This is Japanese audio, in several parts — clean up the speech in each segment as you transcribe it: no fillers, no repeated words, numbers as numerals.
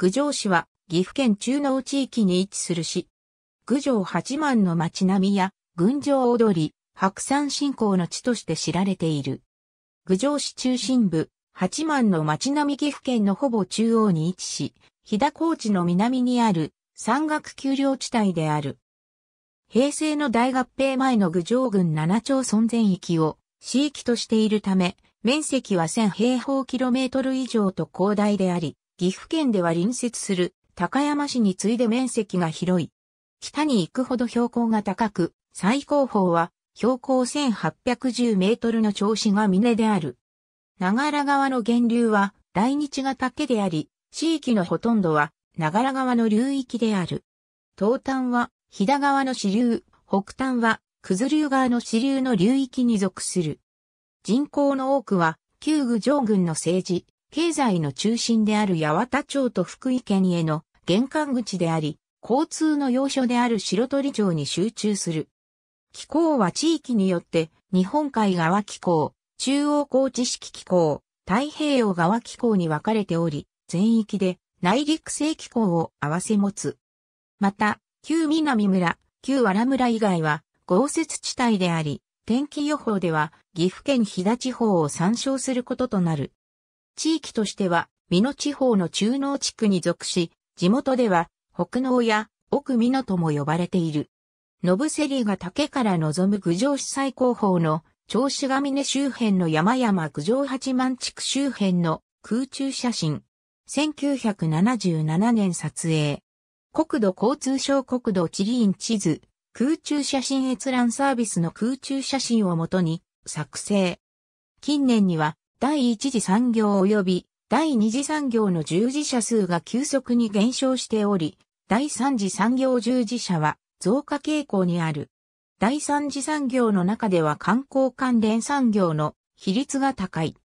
郡上市は岐阜県中濃地域に位置する市。郡上八幡の町並みや群青踊り、白山信仰の地として知られている。郡上市中心部、八幡の町並み岐阜県のほぼ中央に位置し、飛騨高地の南にある山岳丘陵地帯である。平成の大合併前の郡上郡7町村全域を市域としているため、面積は1000平方キロメートル以上と広大であり、岐阜県では隣接する高山市に次いで面積が広い。北に行くほど標高が高く、最高峰は標高1810メートルの銚子ヶ峰である。長良川の源流は大日ヶ岳であり、市域のほとんどは長良川の流域である。東端は飛騨川の支流、北端は九頭竜川の支流の流域に属する。人口の多くは、旧郡上郡の政治、経済の中心である八幡町と福井県への玄関口であり、交通の要所である白鳥町に集中する。気候は地域によって、日本海側気候、中央高地式気候、太平洋側気候に分かれており、全域で内陸性気候を併せ持つ。また、旧南村、旧和良村以外は豪雪地帯であり、天気予報では岐阜県飛騨地方を参照することとなる。地域としては美濃地方の中濃地区に属し、地元では北濃や奥美濃とも呼ばれている。野伏ヶ岳から望む郡上市最高峰の銚子ヶ峰周辺の山々郡上八幡地区周辺の空中写真。1977年撮影。国土交通省国土地理院地図。空中写真閲覧サービスの空中写真をもとに作成。近年には第一次産業及び第二次産業の従事者数が急速に減少しており、第三次産業従事者は増加傾向にある。第三次産業の中では観光関連産業の比率が高い。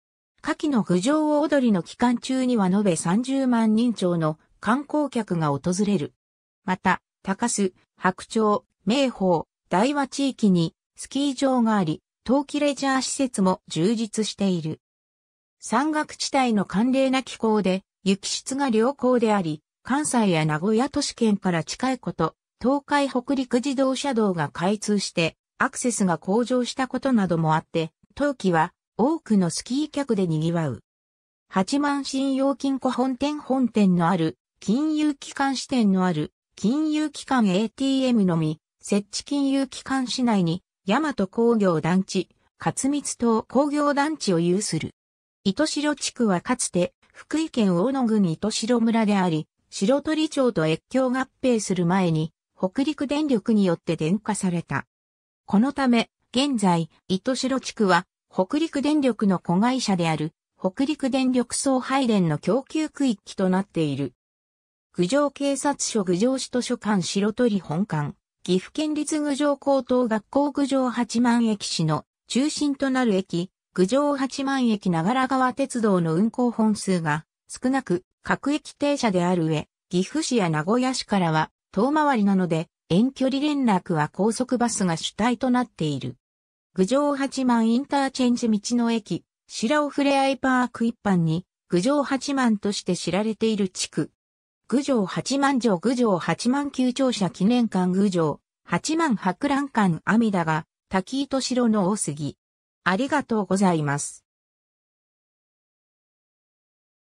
夏季の郡上踊りの期間中には延べ30万人超の観光客が訪れる。また、高須、白鳥、名峰、大和地域にスキー場があり、冬季レジャー施設も充実している。山岳地帯の寒冷な気候で、雪質が良好であり、関西や名古屋都市圏から近いこと、東海北陸自動車道が開通して、アクセスが向上したことなどもあって、冬季は多くのスキー客で賑わう。八幡信用金庫本店のある、金融機関支店のある、金融機関 ATM のみ、摂津金融機関市内に、大和工業団地、勝光東工業団地を有する。糸代地区はかつて、福井県大野郡糸代村であり、白鳥町と越境合併する前に、北陸電力によって電化された。このため、現在、糸代地区は、北陸電力の子会社である、北陸電力送配電の供給区域となっている。郡上警察署郡上市図書館白鳥本館。岐阜県立郡上高等学校郡上八幡駅市の中心となる駅、郡上八幡駅長良川鉄道の運行本数が少なく各駅停車である上、岐阜市や名古屋市からは遠回りなので遠距離連絡は高速バスが主体となっている。郡上八幡インターチェンジ道の駅、白尾ふれあいパーク一般に郡上八幡として知られている地区。郡上八幡城郡上八幡旧庁舎記念館郡上八幡博覧館阿弥陀が滝糸代の大杉。ありがとうございます。